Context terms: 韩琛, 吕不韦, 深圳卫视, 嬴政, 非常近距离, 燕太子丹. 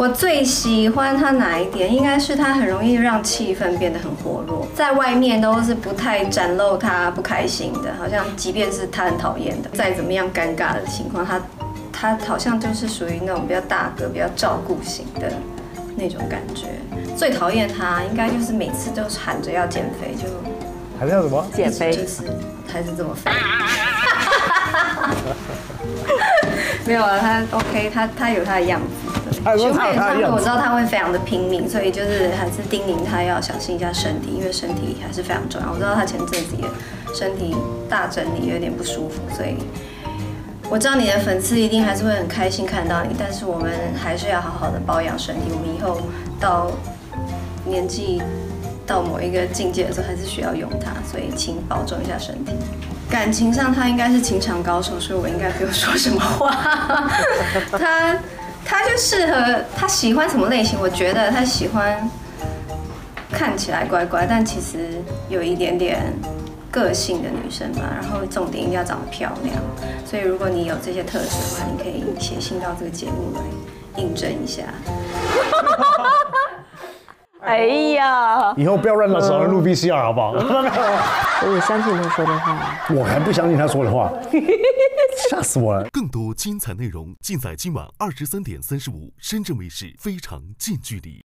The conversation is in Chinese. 我最喜欢他哪一点？应该是他很容易让气氛变得很活络，在外面都是不太展露他不开心的，好像即便是他很讨厌的，再怎么样尴尬的情况，他好像就是属于那种比较大哥、比较照顾型的那种感觉。最讨厌他应该就是每次都喊着要减肥，就喊着要什么减肥，就是还是这么肥。没有啊，他 OK， 他有他的样子。 学妹唱歌，我知道她会非常的拼命，所以就是还是叮咛她要小心一下身体，因为身体还是非常重要。我知道她前阵子也身体大整理，有点不舒服，所以我知道你的粉丝一定还是会很开心看到你，但是我们还是要好好的保养身体。我们以后到年纪到某一个境界的时候，还是需要用它，所以请保重一下身体。 感情上，他应该是情场高手，所以我应该不用说什么话。他就适合，他喜欢什么类型？我觉得他喜欢看起来乖乖，但其实有一点点个性的女生吧。然后重点一定要长得漂亮。所以如果你有这些特质的话，你可以写信到这个节目来应征一下。哎呀！以后不要乱找人录 VCR 好不好？我相信他说的话，我还不相信他说的话，吓死我了！更多精彩内容尽在今晚23:35深圳卫视《非常近距离》。